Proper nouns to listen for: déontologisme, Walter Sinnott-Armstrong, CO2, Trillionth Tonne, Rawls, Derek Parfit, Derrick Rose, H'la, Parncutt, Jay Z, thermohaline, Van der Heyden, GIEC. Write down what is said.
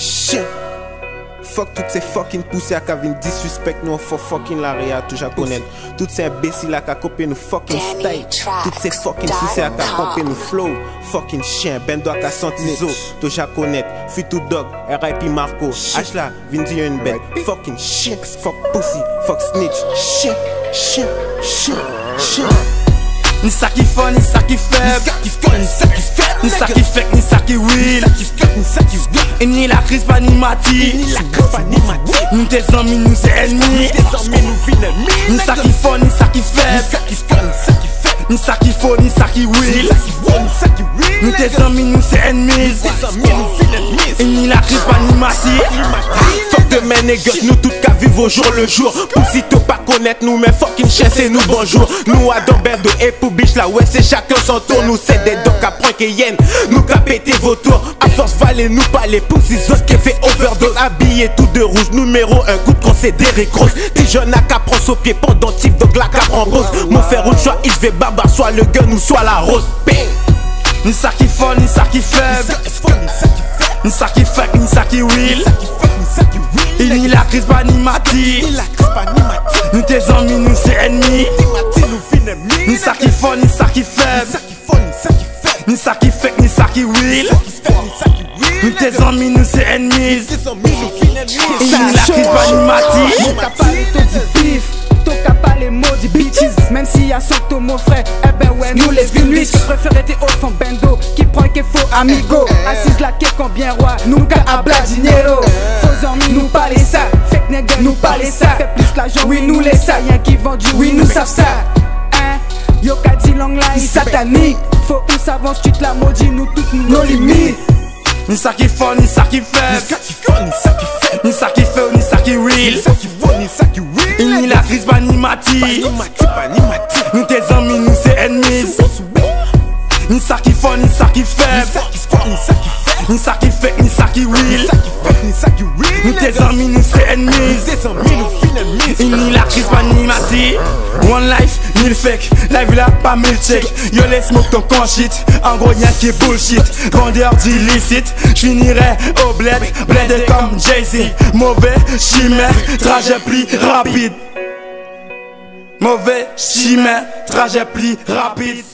Shit. Fuck toutes ces fucking poussées à Kavin disrespect nous faut fucking l'arrière toujours connaître. Toutes ces imbéciles à copier nous fucking style. Toutes ces fucking poussées à copier nous flow. Fucking chien, ben doit qu'à sentizo toujours connaître. Futu dog, RIP Marco. H là, vinti une bête. Fucking chien, fuck pussy, fuck snitch. Chien, chien, chien, chien. Ni ça qui fun, ni ça qui faible. Ni ça qui fait, ni ça qui fait, ni ça qui will. Et ni la crise pas ni mati. Nous tes amis, nous tes ennemis. Ni ça qui fun, ni ça qui faible. Ni ça qui faut, ni ça qui will. Nous tes amis, nous tes ennemis. Et ni la crise pas ni mati. Fuck demain et gueule, nous toutes qu'à vivre au jour le jour. Poussi te pas connaître nous, mais fucking chassez nous bonjour. Nous à d'embête de et pour biche là, ouais c'est chacun son tour. Nous c'est des donc à prendre que yen. Nous qu'à péter vos tours. À force valez nous pas les poussis autres qui fait overdose. Habillés tout de rouge, numéro 1 coup de con c'est Derrick Rose. T'es jeune à capron au pied pendant tif donc la cap en rose. Mon frère au choix, il fait baba, soit le gun ou soit la rose. Ni ça qui fun, ni ça qui faible. Ni ça qui fuck, ni ça qui will. Et ni la crise pas ni mati. Nous tes amis, nous tes ennemis. Ni ça qui fun, ni ça qui faible. Ni ça qui fuck, ni ça qui will. Nous tes amis, nous tes ennemis. Et ni la crise pas ni mati. Mon capable te dit pif. T'as pas les mots du bitches. Même si y'a Soto mon frère, eh ben ouais nous les vulnus. Je préférais tes hauts en bendo qui prend que faux amigo. Assise la quête combien roi, nunca habla dinero. Faux amis nous parler ça, fake nigga nous parler ça. Fait plus l'argent, oui nous les ça, y'en qui vendu, oui nous savent ça. Yo qu'a dit long line satanique. Faut qu'on s'avance, tu te la maudis, nous toutes nos limites. Ni ça qui font, ni ça qui fait. Ni ça qui fait, ni ça qui will. Et ni la crise pas ni mati. Nous tes amis, nous tes ennemis. Ni ça qui font, ni ça qui fait. Ni ça qui fait, ni ça qui will. Nous tes amis, nous tes ennemis. Et ni la crise pas ni mati. One life, mille fake. Live là, pas mille check. Yo les smoke ton con shit. En gros y'a qui bullshit. Vendeur d'illicite. J'finirai au bled. Bled comme Jay Z. Mauvais chimère, trajet pli rapide. Mauvais chimère, trajet pli rapide.